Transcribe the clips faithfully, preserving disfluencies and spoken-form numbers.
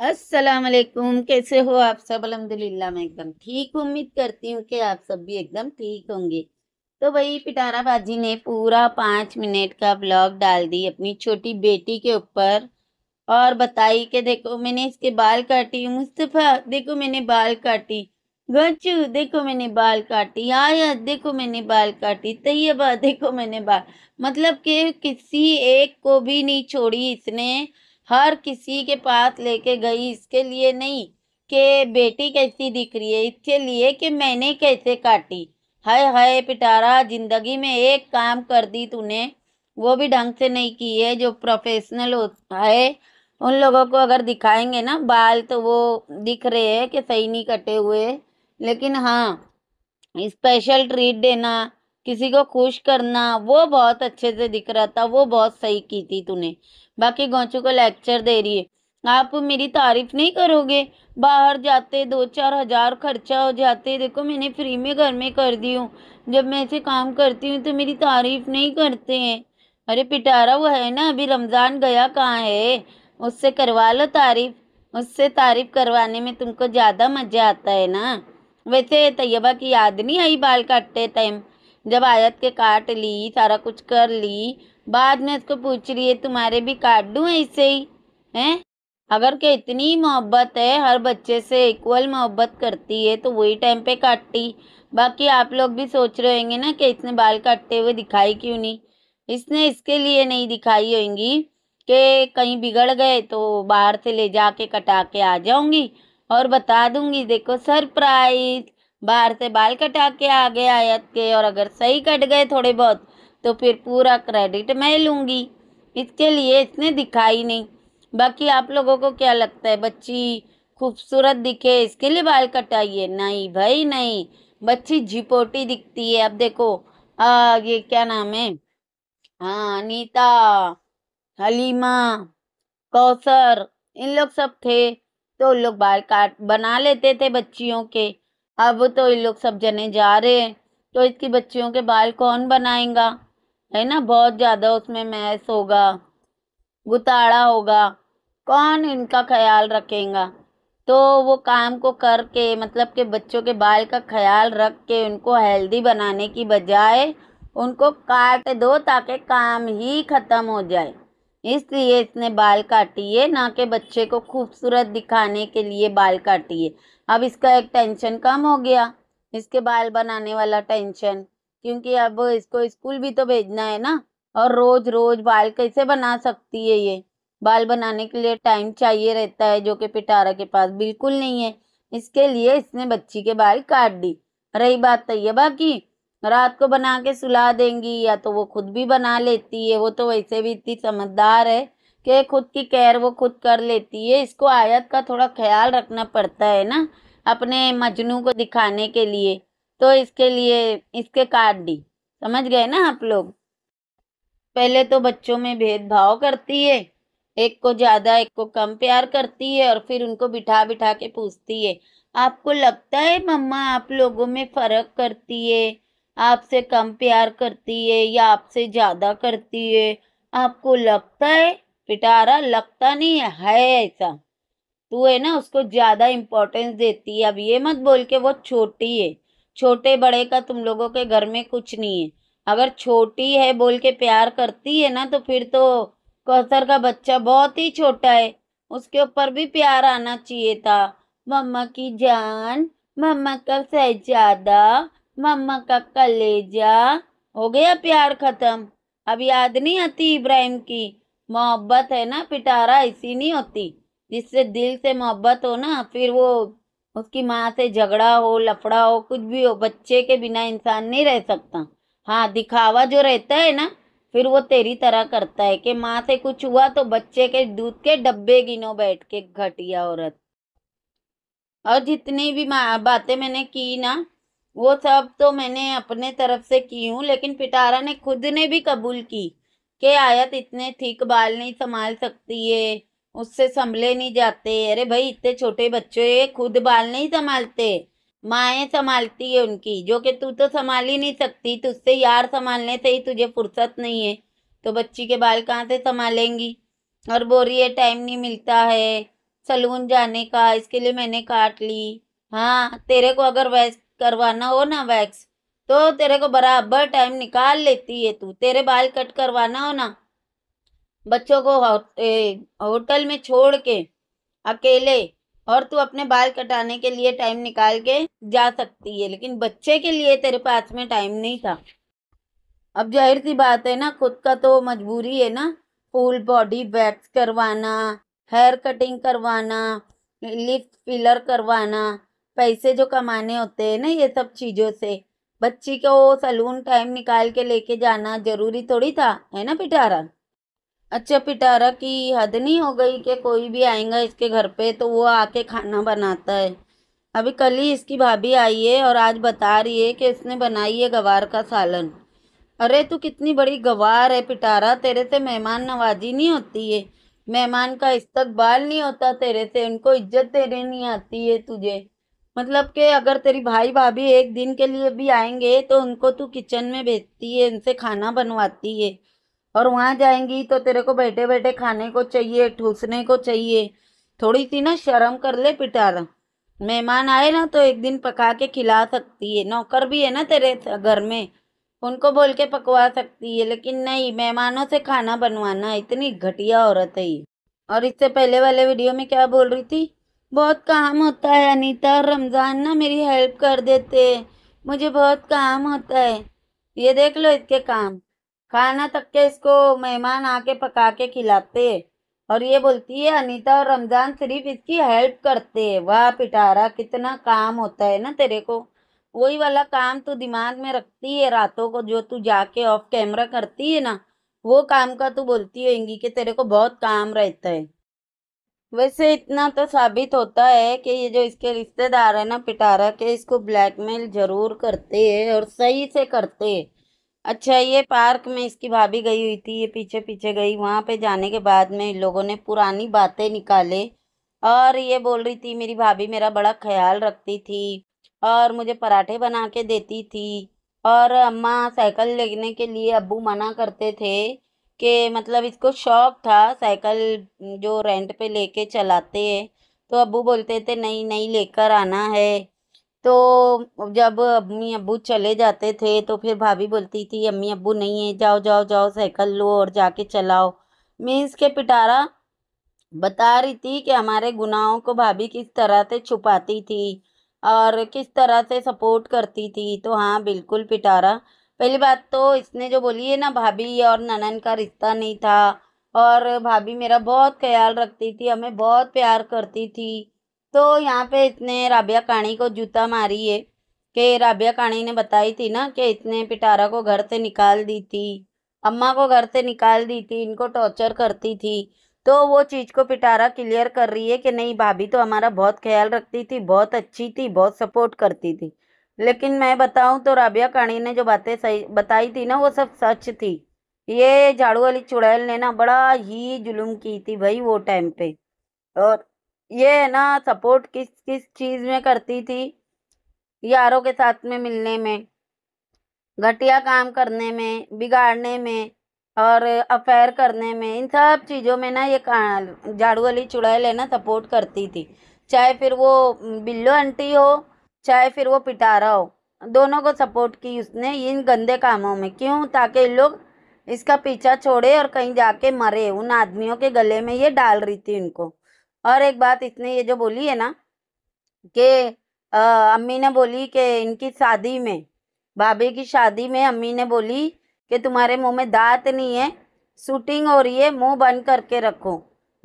अस्सलाम वालेकुम, कैसे हो आप सब? अल्हम्दुलिल्लाह मैं एकदम ठीक। उम्मीद करती हूँ कि आप सब भी एकदम ठीक होंगे। तो भाई पिटारा बाजी ने पूरा पाँच मिनट का ब्लॉग डाल दी अपनी छोटी बेटी के ऊपर और बताई कि देखो मैंने इसके बाल काटी, मुस्तफ़ा देखो मैंने बाल काटी, गच्चू देखो मैंने बाल काटी, आयत देखो मैंने बाल काटी, तैयबा देखो मैंने बाल, मतलब कि किसी एक को भी नहीं छोड़ी इसने, हर किसी के पास लेके गई। इसके लिए नहीं कि बेटी कैसी दिख रही है, इसके लिए कि मैंने कैसे काटी। हाय हाय पिटारा, ज़िंदगी में एक काम कर दी तूने, वो भी ढंग से नहीं की है। जो प्रोफेशनल होता है उन लोगों को अगर दिखाएंगे ना बाल तो वो दिख रहे हैं कि सही नहीं कटे हुए, लेकिन हाँ स्पेशल ट्रीट देना, किसी को खुश करना, वो बहुत अच्छे से दिख रहा था, वो बहुत सही की थी तूने। बाकी गौचू को लेक्चर दे रही है, आप मेरी तारीफ़ नहीं करोगे? बाहर जाते दो चार हज़ार खर्चा हो जाते, देखो मैंने फ्री में घर में कर दी हूँ, जब मैं ऐसे काम करती हूँ तो मेरी तारीफ़ नहीं करते हैं। अरे पिटारा वो है ना, अभी रमज़ान गया कहाँ है, उससे करवा लो तारीफ़, उससे तारीफ़ करवाने में तुमको ज़्यादा मज़ा आता है ना। वैसे तैयबा की याद नहीं आई बाल काटते टाइम, जब आयत के काट ली सारा कुछ कर ली, बाद में उसको पूछ रही है तुम्हारे भी काट दूँ ऐसे ही हैं? अगर के इतनी मोहब्बत है, हर बच्चे से इक्वल मोहब्बत करती है, तो वही टाइम पे काटती। बाकी आप लोग भी सोच रहे होंगे ना कि इसने बाल काटते हुए दिखाई क्यों नहीं, इसने इसके लिए नहीं दिखाई होंगी कि कहीं बिगड़ गए तो बाहर से ले जा के कटा के आ जाऊँगी और बता दूँगी देखो सरप्राइज, बाहर से बाल कटा के आ गए आयत के, और अगर सही कट गए थोड़े बहुत तो फिर पूरा क्रेडिट मैं लूँगी। इसके लिए इसने दिखाई नहीं। बाकी आप लोगों को क्या लगता है बच्ची खूबसूरत दिखे इसके लिए बाल कटाइए? नहीं भाई नहीं, बच्ची झिपोटी दिखती है। अब देखो आ, ये क्या नाम है, हाँ अनीता, हलीमा, कौसर, इन लोग सब थे तो उन लोग बाल काट बना लेते थे बच्चियों के, अब तो इन लोग सब जने जा रहे हैं तो इसकी बच्चियों के बाल कौन बनाएगा, है ना? बहुत ज़्यादा उसमें मैस होगा, गुताड़ा होगा, कौन इनका ख्याल रखेगा? तो वो काम को करके मतलब के बच्चों के बाल का ख्याल रख के उनको हेल्दी बनाने की बजाय उनको काट दो ताकि काम ही ख़त्म हो जाए। इसलिए इसने बाल काटिए, ना कि बच्चे को खूबसूरत दिखाने के लिए बाल काटिए। अब इसका एक टेंशन कम हो गया, इसके बाल बनाने वाला टेंशन, क्योंकि अब इसको स्कूल भी तो भेजना है ना, और रोज़ रोज़ बाल कैसे बना सकती है ये? बाल बनाने के लिए टाइम चाहिए रहता है, जो कि पिटारा के पास बिल्कुल नहीं है। इसके लिए इसने बच्ची के बाल काट दी। रही बात तैयबा की, रात को बना के सुला देंगी या तो वो खुद भी बना लेती है, वो तो वैसे भी इतनी समझदार है कि खुद की केयर वो खुद कर लेती है। इसको आयत का थोड़ा ख्याल रखना पड़ता है ना अपने मजनू को दिखाने के लिए, तो इसके लिए इसके काट दी। समझ गए ना आप लोग? पहले तो बच्चों में भेदभाव करती है, एक को ज़्यादा एक को कम प्यार करती है, और फिर उनको बिठा बिठा के पूछती है आपको लगता है मम्मा आप लोगों में फ़र्क करती है, आपसे कम प्यार करती है या आपसे ज़्यादा करती है, आपको लगता है? पिटारा लगता नहीं है, है ऐसा। तू है ना उसको ज़्यादा इम्पोर्टेंस देती है। अब ये मत बोल के वो छोटी है, छोटे बड़े का तुम लोगों के घर में कुछ नहीं है। अगर छोटी है बोल के प्यार करती है ना तो फिर तो कौसर का बच्चा बहुत ही छोटा है, उसके ऊपर भी प्यार आना चाहिए था। मम्मा की जान, मम्मा का शहजादा, मम्मा का कलेजा, हो गया प्यार ख़त्म। अब याद नहीं आती इब्राहिम की मोहब्बत, है ना पिटारा? ऐसी नहीं होती, जिससे दिल से मोहब्बत हो ना फिर वो उसकी माँ से झगड़ा हो, लफड़ा हो, कुछ भी हो, बच्चे के बिना इंसान नहीं रह सकता। हाँ दिखावा जो रहता है ना फिर वो तेरी तरह करता है कि माँ से कुछ हुआ तो बच्चे के दूध के डब्बे गिनो बैठ के, घटिया औरत। और जितनी भी बातें मैंने की ना वो सब तो मैंने अपने तरफ से की हूँ, लेकिन पिटारा ने खुद ने भी कबूल की कि आयत इतने ठीक बाल नहीं संभाल सकती है, उससे संभले नहीं जाते। अरे भाई इतने छोटे बच्चे खुद बाल नहीं संभालते, माएँ संभालती है उनकी, जो कि तू तो संभाल ही नहीं सकती, तुझसे यार संभालने से ही तुझे फुर्सत नहीं है, तो बच्ची के बाल कहाँ से संभालेंगी? और बोल रही है टाइम नहीं मिलता है, सलून जाने का, इसके लिए मैंने काट ली। हाँ, तेरे को अगर वैक्स करवाना हो ना वैक्स, तो तेरे को बराबर टाइम निकाल लेती है तू। तेरे बाल कट करवाना हो ना, बच्चों को होटल में छोड़ के अकेले, और तू अपने बाल कटाने के लिए टाइम निकाल के जा सकती है, लेकिन बच्चे के लिए तेरे पास में टाइम नहीं था। अब जाहिर सी बात है ना, खुद का तो मजबूरी है ना, फुल बॉडी वैक्स करवाना, हेयर कटिंग करवाना, लिप फिलर करवाना, पैसे जो कमाने होते हैं ना ये सब चीज़ों से। बच्ची को सलून टाइम निकाल के लेके जाना जरूरी थोड़ी था, है ना पिटारा। अच्छा, पिटारा की हद नहीं हो गई कि कोई भी आएगा इसके घर पे तो वो आके खाना बनाता है। अभी कल ही इसकी भाभी आई है और आज बता रही है कि उसने बनाई है गवार का सालन। अरे तू कितनी बड़ी गवार है पिटारा, तेरे से मेहमान नवाजी नहीं होती है, मेहमान का इस्तकबाल नहीं होता तेरे से, उनको इज्जत देने नहीं आती है तुझे। मतलब कि अगर तेरी भाई भाभी एक दिन के लिए भी आएंगे तो उनको तू किचन में भेजती है, उनसे खाना बनवाती है, और वहाँ जाएंगी तो तेरे को बैठे बैठे खाने को चाहिए, ठूसने को चाहिए। थोड़ी सी ना शर्म कर ले पिटारा, मेहमान आए ना तो एक दिन पका के खिला सकती है, नौकर भी है ना तेरे घर में, उनको बोल के पकवा सकती है, लेकिन नहीं, मेहमानों से खाना बनवाना। इतनी घटिया औरत है ये। और इससे पहले वाले वीडियो में क्या बोल रही थी, बहुत काम होता है अनीता और रमज़ान ना मेरी हेल्प कर देते, मुझे बहुत काम होता है। ये देख लो इसके काम, खाना तक के इसको मेहमान आके पका के खिलाते हैं, और ये बोलती है अनीता और रमज़ान सिर्फ इसकी हेल्प करते हैं। वाह पिटारा, कितना काम होता है ना तेरे को। वही वाला काम तू दिमाग में रखती है रातों को, जो तू जाके ऑफ कैमरा करती है ना, वो काम का तू बोलती होगी कि तेरे को बहुत काम रहता है। वैसे इतना तो साबित होता है कि ये जो इसके रिश्तेदार है ना पिटारा के, इसको ब्लैकमेल जरूर करते हैं, और सही से करते हैं। अच्छा, ये पार्क में इसकी भाभी गई हुई थी, ये पीछे पीछे गई, वहाँ पे जाने के बाद में इन लोगों ने पुरानी बातें निकाले, और ये बोल रही थी मेरी भाभी मेरा बड़ा ख्याल रखती थी, और मुझे पराठे बना के देती थी, और अम्मा साइकिल लेने के लिए अब्बू मना करते थे, कि मतलब इसको शौक़ था साइकिल जो रेंट पे लेके चलाते हैं, तो अब्बू बोलते थे नहीं नहीं लेकर आना है। तो जब अम्मी अब्बू चले जाते थे तो फिर भाभी बोलती थी अम्मी अब्बू नहीं है, जाओ जाओ जाओ साइकिल लो और जाके चलाओ। मीन्स के पिटारा बता रही थी कि हमारे गुनाहों को भाभी किस तरह से छुपाती थी और किस तरह से सपोर्ट करती थी। तो हाँ बिल्कुल पिटारा, पहली बात तो इसने जो बोली है ना भाभी और ननन का रिश्ता नहीं था, और भाभी मेरा बहुत ख्याल रखती थी, हमें बहुत प्यार करती थी, तो यहाँ पे इसने राबिया कानी को जूता मारी है, कि राबिया कानी ने बताई थी ना कि इसने पिटारा को घर से निकाल दी थी, अम्मा को घर से निकाल दी थी, इनको टॉर्चर करती थी। तो वो चीज़ को पिटारा क्लियर कर रही है कि नहीं, भाभी तो हमारा बहुत ख्याल रखती थी, बहुत अच्छी थी, बहुत सपोर्ट करती थी। लेकिन मैं बताऊं तो राबिया कानी ने जो बातें सही बताई थी ना वो सब सच थी। ये झाड़ू वाली चुड़ैल ने ना बड़ा ही जुल्म की थी भाई वो टाइम पे, और ये ना सपोर्ट किस किस चीज़ में करती थी, यारों के साथ में मिलने में, घटिया काम करने में, बिगाड़ने में, और अफेयर करने में, इन सब चीज़ों में ना ये झाड़ू वाली चुड़ैल है ना सपोर्ट करती थी, चाहे फिर वो बिल्लो आंटी हो चाहे फिर वो पिटारा हो, दोनों को सपोर्ट की उसने इन गंदे कामों में। क्यों? ताकि ये लोग इसका पीछा छोड़े और कहीं जाके मरे, उन आदमियों के गले में ये डाल रही थी इनको। और एक बात इसने ये जो बोली है ना कि अम्मी ने बोली कि इनकी शादी में, भाभी की शादी में अम्मी ने बोली कि तुम्हारे मुंह में दांत नहीं है, शूटिंग हो रही है, मुंह बंद करके रखो।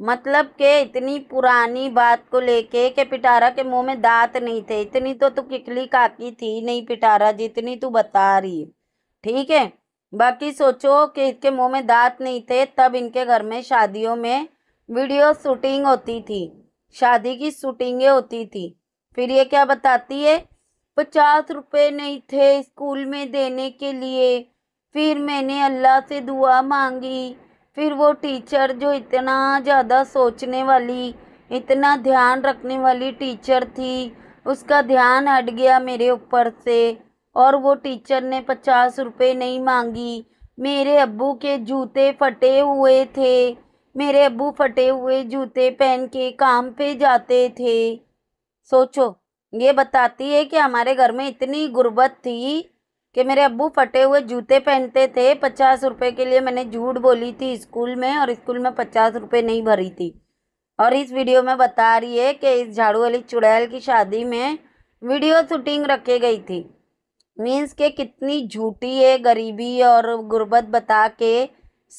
मतलब के इतनी पुरानी बात को लेके कि पिटारा के मुंह में दांत नहीं थे, इतनी तो तू किकली काकी थी नहीं पिटारा जितनी तू बता रही है, ठीक है। बाकी सोचो कि इसके मुंह में दांत नहीं थे तब इनके घर में शादियों में वीडियो शूटिंग होती थी, शादी की शूटिंगें होती थी। फिर ये क्या बताती है, पचास रुपये नहीं थे स्कूल में देने के लिए, फिर मैंने अल्लाह से दुआ मांगी, फिर वो टीचर जो इतना ज़्यादा सोचने वाली, इतना ध्यान रखने वाली टीचर थी, उसका ध्यान हट गया मेरे ऊपर से, और वो टीचर ने पचास रुपये नहीं मांगी। मेरे अब्बू के जूते फटे हुए थे, मेरे अब्बू फटे हुए जूते पहन के काम पे जाते थे। सोचो, ये बताती है कि हमारे घर में इतनी गुर्बत थी कि मेरे अब्बू फटे हुए जूते पहनते थे। पचास रुपए के लिए मैंने झूठ बोली थी स्कूल में, और स्कूल में पचास रुपए नहीं भरी थी। और इस वीडियो में बता रही है कि इस झाड़ू वाली चुड़ैल की शादी में वीडियो शूटिंग रखी गई थी। मीन्स के कितनी झूठी है, गरीबी और गुर्बत बता के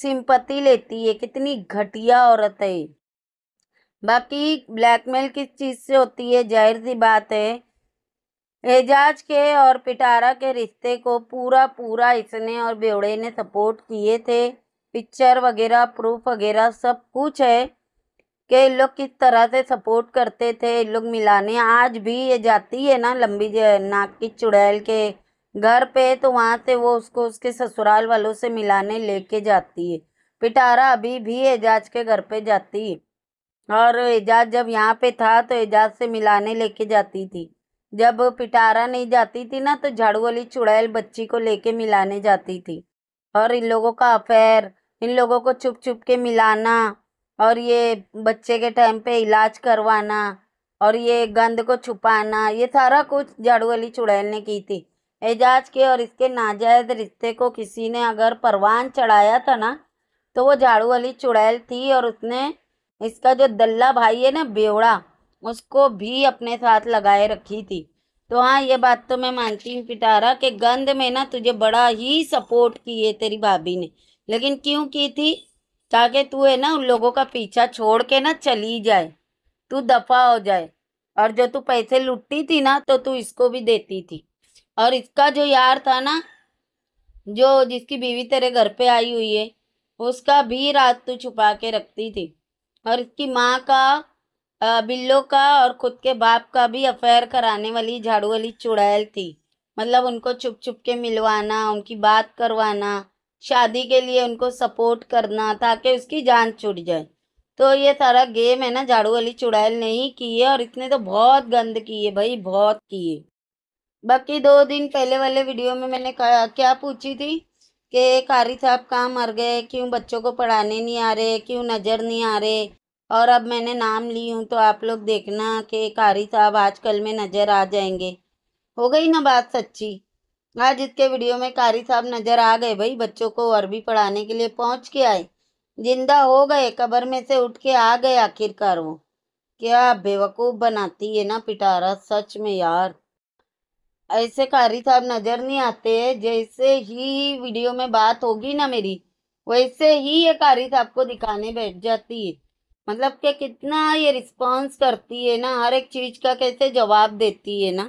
सिंपैथी लेती है। कितनी घटिया औरत है। बाकी ब्लैकमेल किस चीज़ से होती है, जाहिर सी बात है। एजाज के और पिटारा के रिश्ते को पूरा पूरा इसने और बेवड़े ने सपोर्ट किए थे। पिक्चर वगैरह, प्रूफ वगैरह सब कुछ है कि इन लोग किस तरह से सपोर्ट करते थे। इन लोग मिलाने आज भी ये जाती है ना लंबी नाक की चुड़ैल के घर पे, तो वहाँ से वो उसको उसके ससुराल वालों से मिलाने लेके जाती है। पिटारा अभी भी एजाज के घर पे जाती है, और एजाज जब यहाँ पे था तो एजाज से मिलाने लेके जाती थी। जब पिटारा नहीं जाती थी ना तो झाड़ू वाली चुड़ैल बच्ची को लेके मिलाने जाती थी। और इन लोगों का अफेयर, इन लोगों को छुप छुप के मिलाना, और ये बच्चे के टाइम पे इलाज करवाना, और ये गंद को छुपाना, ये सारा कुछ झाड़ू वाली चुड़ैल ने की थी। एजाज के और इसके नाजायज़ रिश्ते को किसी ने अगर परवान चढ़ाया था ना तो वो झाड़ू वाली चुड़ैल थी। और उसने इसका जो दल्ला भाई है ना बेवड़ा, उसको भी अपने साथ लगाए रखी थी। तो हाँ, ये बात तो मैं मानती हूँ पिटारा के गंद में ना तुझे बड़ा ही सपोर्ट किए तेरी भाभी ने। लेकिन क्यों की थी? ताकि तू है ना उन लोगों का पीछा छोड़ के ना चली जाए, तू दफा हो जाए। और जो तू पैसे लुटती थी ना तो तू इसको भी देती थी। और इसका जो यार था ना, जो जिसकी बीवी तेरे घर पे आई हुई है, उसका भी रात तू छुपा के रखती थी। और इसकी माँ का, बिल्लो का और ख़ुद के बाप का भी अफेयर कराने वाली झाड़ू वाली चुड़ैल थी। मतलब उनको छुप छुप के मिलवाना, उनकी बात करवाना, शादी के लिए उनको सपोर्ट करना ताकि उसकी जान छूट जाए। तो ये सारा गेम है ना झाड़ू वाली चुड़ैल ने ही की है। और इसने तो बहुत गंद की है भाई, बहुत की है। बाकी दो दिन पहले वाले वीडियो में मैंने क्या पूछी थी कि कारी साहब कहाँ मर गए, क्यों बच्चों को पढ़ाने नहीं आ रहे, क्यों नज़र नहीं आ रहे। और अब मैंने नाम ली हूँ, तो आप लोग देखना कि कारी साहब आजकल में नज़र आ जाएंगे। हो गई ना बात सच्ची। आज इसके वीडियो में कारी साहब नज़र आ गए भाई, बच्चों को अरबी पढ़ाने के लिए पहुंच के आए, जिंदा हो गए, कब्र में से उठ के आ गए आखिरकार। वो क्या बेवकूफ़ बनाती है ना पिटारा, सच में यार। ऐसे कारी साहब नज़र नहीं आते। जैसे ही वीडियो में बात होगी ना मेरी, वैसे ही ये कारी साहब को दिखाने बैठ जाती है। मतलब कि कितना ये रिस्पॉन्स करती है ना, हर एक चीज़ का कैसे जवाब देती है ना।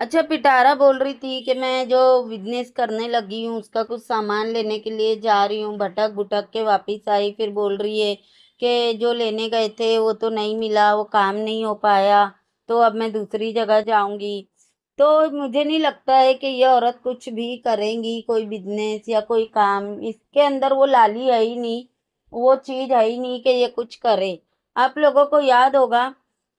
अच्छा, पिटारा बोल रही थी कि मैं जो बिजनेस करने लगी हूँ उसका कुछ सामान लेने के लिए जा रही हूँ, भटक भुटक के वापस आई। फिर बोल रही है कि जो लेने गए थे वो तो नहीं मिला, वो काम नहीं हो पाया, तो अब मैं दूसरी जगह जाऊँगी। तो मुझे नहीं लगता है कि ये औरत कुछ भी करेंगी, कोई बिजनेस या कोई काम। इसके अंदर वो लाली है ही नहीं, वो चीज़ है ही नहीं कि ये कुछ करे। आप लोगों को याद होगा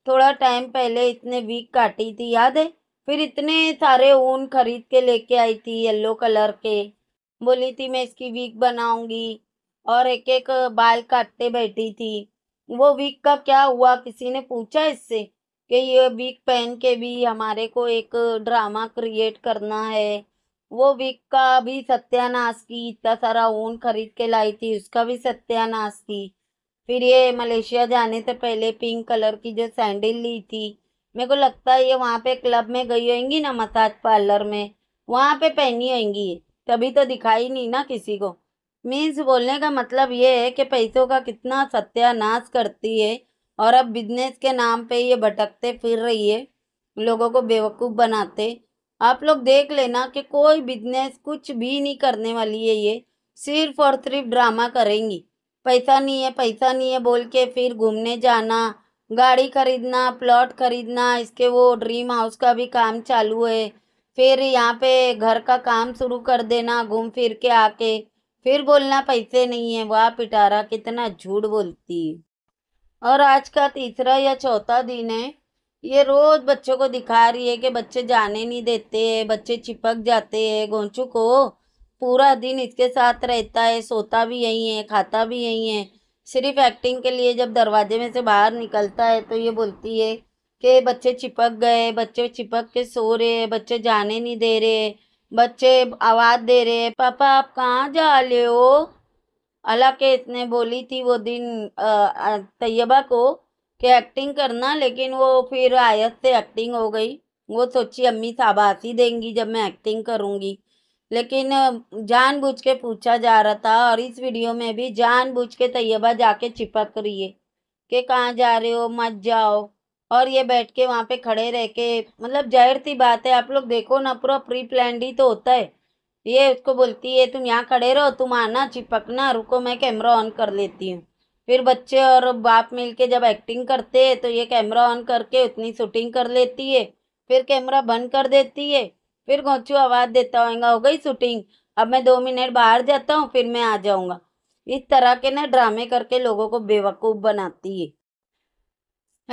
थोड़ा टाइम पहले इसने वीक काटी थी, याद है? फिर इतने सारे ऊन खरीद के लेके आई थी येलो कलर के, बोली थी मैं इसकी वीक बनाऊंगी, और एक एक बाल काटते बैठी थी। वो वीक का क्या हुआ? किसी ने पूछा इससे कि ये वीक पहन के भी हमारे को एक ड्रामा क्रिएट करना है। वो वीक का भी सत्यानाश की, इतना सारा ऊन खरीद के लाई थी उसका भी सत्यानाश की। फिर ये मलेशिया जाने से पहले पिंक कलर की जो सैंडल ली थी, मेरे को लगता है ये वहाँ पे क्लब में गई होंगी ना, मसाज पार्लर में, वहाँ पे पहनी होंगी, तभी तो दिखाई नहीं ना किसी को। मीन्स बोलने का मतलब ये है कि पैसों का कितना सत्यानाश करती है, और अब बिजनेस के नाम पे ये भटकते फिर रही है, लोगों को बेवकूफ़ बनाते। आप लोग देख लेना कि कोई बिजनेस कुछ भी नहीं करने वाली है, ये सिर्फ और सिर्फ ड्रामा करेंगी। पैसा नहीं है, पैसा नहीं है बोल के फिर घूमने जाना, गाड़ी खरीदना, प्लॉट खरीदना, इसके वो ड्रीम हाउस का भी काम चालू है, फिर यहाँ पे घर का काम शुरू कर देना, घूम फिर के आके फिर बोलना पैसे नहीं है। वाह पिटारा, कितना झूठ बोलती। और आज का तीसरा या चौथा दिन है, ये रोज़ बच्चों को दिखा रही है कि बच्चे जाने नहीं देते हैं, बच्चे चिपक जाते हैं। गोंचू को पूरा दिन इसके साथ रहता है, सोता भी यही है, खाता भी यही है, सिर्फ एक्टिंग के लिए जब दरवाजे में से बाहर निकलता है तो ये बोलती है कि बच्चे चिपक गए, बच्चे चिपक के सो रहे हैं, बच्चे जाने नहीं दे रहे, बच्चे आवाज़ दे रहे हैं, पापा आप कहाँ जा रहे हो। हालांकि इसने बोली थी वो दिन तैयबा को कि एक्टिंग करना, लेकिन वो फिर आयत से एक्टिंग हो गई। वो सोची अम्मी शाबाशी देंगी जब मैं एक्टिंग करूँगी, लेकिन जानबूझ के पूछा जा रहा था। और इस वीडियो में भी जानबूझ के तैयबा जाके चिपक रही है कि कहाँ जा रहे हो, मत जाओ। और ये बैठ के वहाँ पे खड़े रह के, मतलब जाहिर सी बात है, आप लोग देखो ना, पूरा प्री प्लान ही तो होता है। ये उसको बोलती है तुम यहाँ खड़े रहो, तुम आना चिपकना, रुको मैं कैमरा ऑन कर लेती हूँ। फिर बच्चे और बाप मिलके जब एक्टिंग करते हैं तो ये कैमरा ऑन करके उतनी शूटिंग कर लेती है, फिर कैमरा बंद कर देती है। फिर गोचू आवाज़ देता होगा, हो गई शूटिंग, अब मैं दो मिनट बाहर जाता हूँ फिर मैं आ जाऊँगा। इस तरह के ना ड्रामे करके लोगों को बेवकूफ़ बनाती है।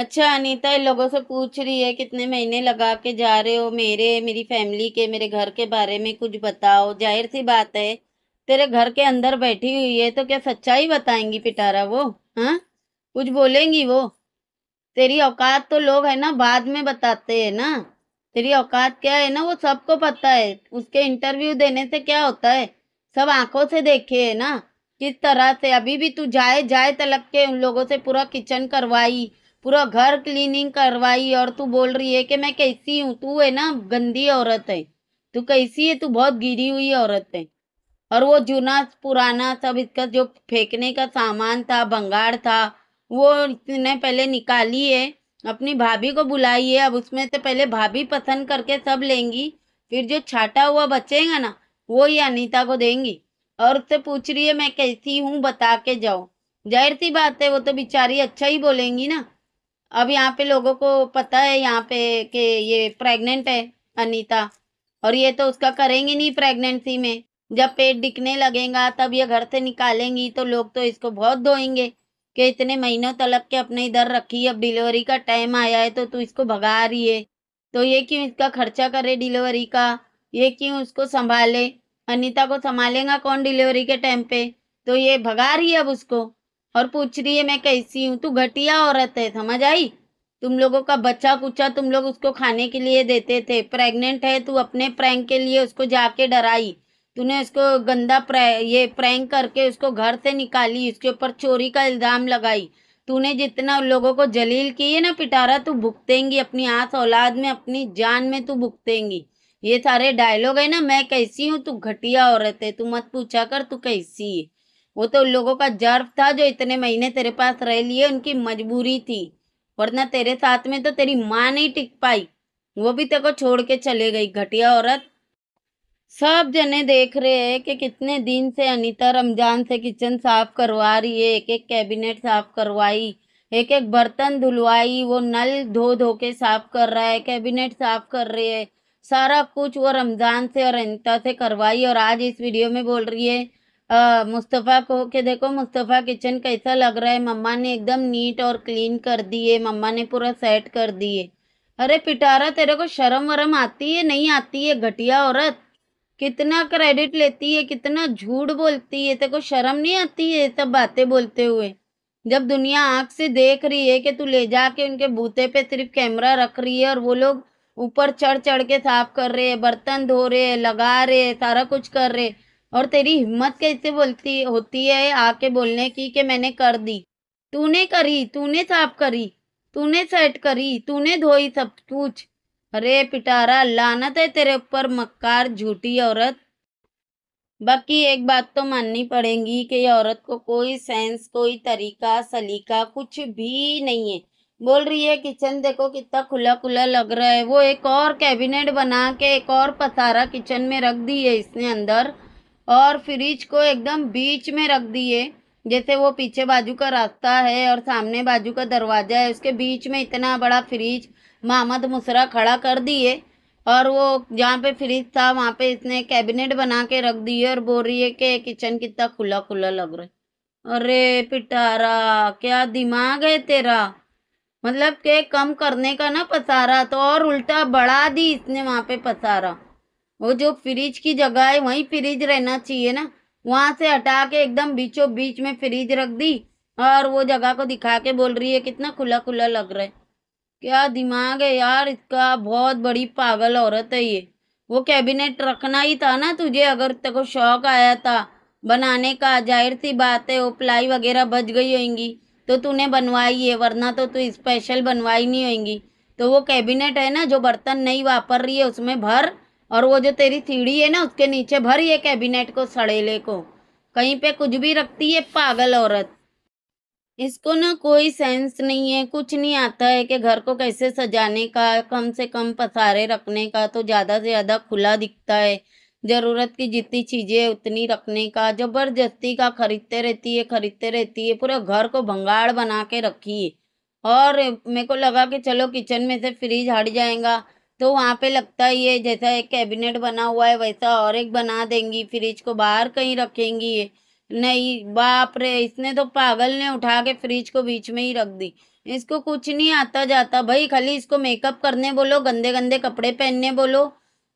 अच्छा अनीता इन लोगों से पूछ रही है कितने महीने लगा के जा रहे हो, मेरे मेरी फैमिली के मेरे घर के बारे में कुछ बताओ। जाहिर सी बात है तेरे घर के अंदर बैठी हुई है तो क्या सच्चाई बताएंगी पिटारा वो, हाँ कुछ बोलेंगी वो। तेरी औकात तो लोग है ना बाद में बताते हैं ना, तेरी औकात क्या है ना वो सबको पता है। उसके इंटरव्यू देने से क्या होता है, सब आंखों से देखे है ना किस तरह से। अभी भी तू जाए जाए तलक के उन लोगों से पूरा किचन करवाई, पूरा घर क्लीनिंग करवाई, और तू बोल रही है कि मैं कैसी हूँ। तू है ना गंदी औरत है, तू कैसी है, तू बहुत गिरी हुई औरत है। और वो जूना पुराना सब इसका जो फेंकने का सामान था, भंगाड़ था, वो इसने पहले निकाली है, अपनी भाभी को बुलाई है। अब उसमें से पहले भाभी पसंद करके सब लेंगी, फिर जो छाटा हुआ बचेगा ना वो ही अनीता को देंगी। और उससे पूछ रही है मैं कैसी हूँ बता के जाओ। जाहिर सी बात है वो तो बेचारी अच्छा ही बोलेंगी ना। अब यहाँ पे लोगों को पता है यहाँ पे कि ये प्रेग्नेंट है अनीता, और ये तो उसका करेंगी नहीं। प्रेगनेंसी में जब पेट दिखने लगेगा तब ये घर से निकालेंगी, तो लोग तो इसको बहुत धोएंगे कि इतने महीनों तलक के अपने इधर रखी, अब डिलीवरी का टाइम आया है तो तू इसको भगा रही है। तो ये क्यों इसका खर्चा करे डिलीवरी का, ये क्यों उसको संभाले। अनीता को संभालेगा कौन डिलीवरी के टाइम पे, तो ये भगा रही है अब उसको। और पूछ रही है मैं कैसी हूँ, तू घटिया औरत है, समझ आई। तुम लोगों का बच्चा कुच्चा तुम लोग उसको खाने के लिए देते थे, प्रेग्नेंट है तू अपने प्रैंक के लिए उसको जाके डराई, तूने उसको गंदा प्रैं ये प्रैंक करके उसको घर से निकाली, उसके ऊपर चोरी का इल्ज़ाम लगाई। तूने जितना लोगों को जलील की है ना पिटारा, तू भुगतेंगी अपनी आस औलाद में, अपनी जान में तू भुगतेंगी। ये सारे डायलॉग है ना मैं कैसी हूँ, तू घटिया औरत है, तू मत पूछा कर तू कैसी है। वो तो लोगों का जर्फ था जो इतने महीने तेरे पास रह लिए, उनकी मजबूरी थी, वरना तेरे साथ में तो तेरी माँ नहीं टिक पाई, वो भी तेरे को छोड़ के चले गई, घटिया औरत। सब जने देख रहे हैं कि कितने दिन से अनीता रमजान से किचन साफ करवा रही है, एक एक कैबिनेट साफ करवाई, एक एक बर्तन धुलवाई, वो नल धो धो के साफ कर रहा है, कैबिनेट साफ कर रही है, सारा कुछ वो रमज़ान से और अनीता से करवाई। और आज इस वीडियो में बोल रही है आ, मुस्तफ़ा को कि देखो मुस्तफ़ा किचन कैसा लग रहा है, मम्मा ने एकदम नीट और क्लीन कर दी है, मम्मा ने पूरा सेट कर दी है। अरे पिटारा तेरे को शर्म वरम आती है नहीं आती है, घटिया औरत। कितना क्रेडिट लेती है, कितना झूठ बोलती है, तेरे को शर्म नहीं आती है सब बातें बोलते हुए। जब दुनिया आँख से देख रही है कि तू ले जा के उनके बूते पे सिर्फ कैमरा रख रही है, और वो लोग ऊपर चढ़ चढ़ के साफ कर रहे हैं, बर्तन धो रहे हैं, लगा रहे हैं, सारा कुछ कर रहे, और तेरी हिम्मत कैसे बोलती होती है आके बोलने की कि मैंने कर दी। तूने करी, तूने साफ करी, तूने सेट करी, तूने धोई सब कुछ। अरे पिटारा लानत है तेरे ऊपर, मक्कार झूठी औरत। बाकी एक बात तो माननी पड़ेगी कि ये औरत को कोई सेंस, कोई तरीका सलीका कुछ भी नहीं है। बोल रही है किचन देखो कितना खुला खुला लग रहा है, वो एक और कैबिनेट बना के एक और पसारा किचन में रख दी है इसने अंदर, और फ्रिज को एकदम बीच में रख दी है, जैसे वो पीछे बाजू का रास्ता है और सामने बाजू का दरवाज़ा है, उसके बीच में इतना बड़ा फ्रिज मोहम्मद मुसरा खड़ा कर दिए। और वो जहाँ पे फ्रिज था वहाँ पे इसने कैबिनेट बना के रख दिए, और बोल रही है कि किचन कितना खुला खुला लग रहा है। अरे पिटारा क्या दिमाग है तेरा, मतलब के कम करने का ना पसारा तो और उल्टा बढ़ा दी इसने वहाँ पे पसारा। वो जो फ्रिज की जगह है वहीं फ्रिज रहना चाहिए ना, वहाँ से हटा के एकदम बीचों बीच में फ्रिज रख दी, और वो जगह को दिखा के बोल रही है कितना खुला खुला लग रहा है। क्या दिमाग है यार इसका, बहुत बड़ी पागल औरत है ये। वो कैबिनेट रखना ही था ना तुझे, अगर तेको शौक आया था बनाने का। जाहिर सी बात है वो प्लाई वगैरह बच गई होंगी तो तूने बनवाई है, वरना तो तू स्पेशल बनवाई नहीं होएंगी। तो वो कैबिनेट है ना जो बर्तन नहीं वापर रही है उसमें भर, और वो जो तेरी सीढ़ी है ना उसके नीचे भर ये कैबिनेट को, सड़ेले को। कहीं पे कुछ भी रखती है पागल औरत। इसको ना कोई सेंस नहीं है, कुछ नहीं आता है कि घर को कैसे सजाने का, कम से कम पसारे रखने का तो ज़्यादा से ज़्यादा खुला दिखता है, ज़रूरत की जितनी चीज़ें उतनी रखने का। ज़बरदस्ती का खरीदते रहती है खरीदते रहती है पूरे घर को भंगाड़ बना के रखी है। और मेरे को लगा कि चलो किचन में से फ्रिज हट जाएगा तो वहाँ पे लगता ही है जैसा एक कैबिनेट बना हुआ है वैसा और एक बना देंगी, फ्रिज को बाहर कहीं रखेंगी ये। नहीं बाप रे, इसने तो पागल ने उठा के फ्रिज को बीच में ही रख दी। इसको कुछ नहीं आता जाता भाई, खाली इसको मेकअप करने बोलो, गंदे गंदे कपड़े पहनने बोलो,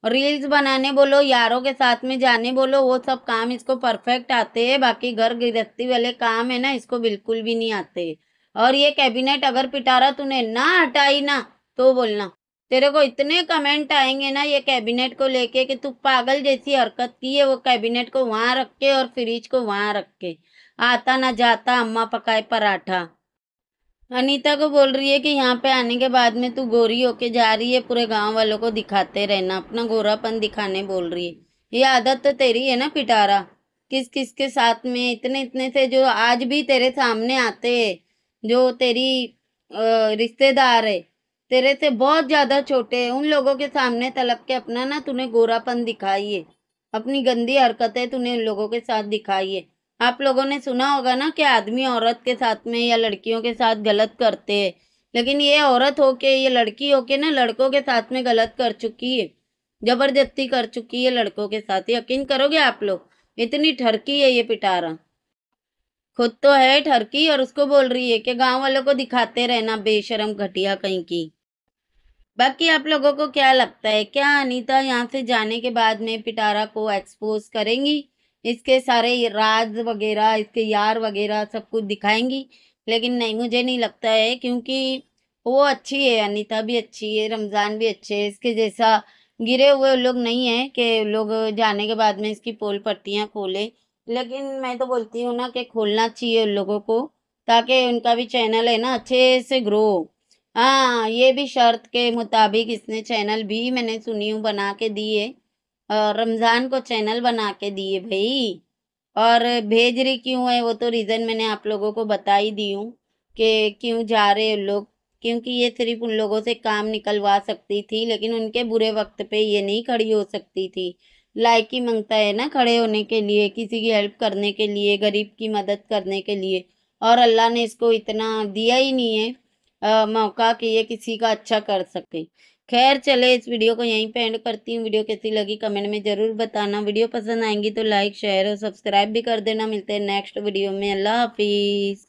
रील्स बनाने बोलो, यारों के साथ में जाने बोलो, वो सब काम इसको परफेक्ट आते हैं। बाकी घर गृहस्थी वाले काम है ना इसको बिल्कुल भी नहीं आते। और ये कैबिनेट अगर पिटारा तूने ना हटाई ना तो बोलना तेरे को इतने कमेंट आएंगे ना ये कैबिनेट को लेके कि तू पागल जैसी हरकत की है, वो कैबिनेट को वहाँ रख के और फ्रिज को वहाँ रख के। आता ना जाता अम्मा पकाए पराठा। अनीता को बोल रही है कि यहाँ पे आने के बाद में तू गोरी होके जा रही है, पूरे गांव वालों को दिखाते रहना, अपना गोरापन दिखाने बोल रही है। ये आदत तो तेरी है ना पिटारा, किस किस के साथ में इतने इतने से जो आज भी तेरे सामने आते है, जो तेरी रिश्तेदार है तेरे से बहुत ज़्यादा छोटे हैं, उन लोगों के सामने तलब के अपना ना तूने गोरापन दिखाई है, अपनी गंदी हरकतें तूने उन लोगों के साथ दिखाई है। आप लोगों ने सुना होगा ना कि आदमी औरत के साथ में या लड़कियों के साथ गलत करते हैं, लेकिन ये औरत होके ये लड़की होके ना लड़कों के साथ में गलत कर चुकी है, ज़बरदस्ती कर चुकी है लड़कों के साथ। यकीन करोगे आप लोग, इतनी ठरकी है ये पिटारा। खुद तो है ठरकी और उसको बोल रही है कि गाँव वालों को दिखाते रहना, बेशरम घटिया कहीं की। बाकी आप लोगों को क्या लगता है, क्या अनीता यहाँ से जाने के बाद में पिटारा को एक्सपोज करेंगी, इसके सारे राज वगैरह, इसके यार वगैरह सब कुछ दिखाएंगी? लेकिन नहीं, मुझे नहीं लगता है, क्योंकि वो अच्छी है, अनीता भी अच्छी है, रमज़ान भी अच्छे है, इसके जैसा गिरे हुए लोग नहीं है कि लोग जाने के बाद में इसकी पोल पट्टियाँ खोले। लेकिन मैं तो बोलती हूँ ना कि खोलना चाहिए उन लोगों को, ताकि उनका भी चैनल है ना अच्छे से ग्रो हो। हाँ, ये भी शर्त के मुताबिक इसने चैनल भी मैंने सुनी हूँ बना के दिए, और रमज़ान को चैनल बना के दिए भाई। और भेज रही क्यों है वो तो रीज़न मैंने आप लोगों को बता ही दी हूँ कि क्यों जा रहे हैं लोग, क्योंकि ये सिर्फ उन लोगों से काम निकलवा सकती थी, लेकिन उनके बुरे वक्त पे ये नहीं खड़ी हो सकती थी। लाइक ही मांगता है ना खड़े होने के लिए, किसी की हेल्प करने के लिए, गरीब की मदद करने के लिए, और अल्लाह ने इसको इतना दिया ही नहीं है आ, मौका कि ये किसी का अच्छा कर सके। खैर चले, इस वीडियो को यहीं पे एंड करती हूँ। वीडियो कैसी लगी कमेंट में ज़रूर बताना, वीडियो पसंद आएंगी तो लाइक शेयर और सब्सक्राइब भी कर देना। मिलते हैं नेक्स्ट वीडियो में, अल्लाह हाफिज़।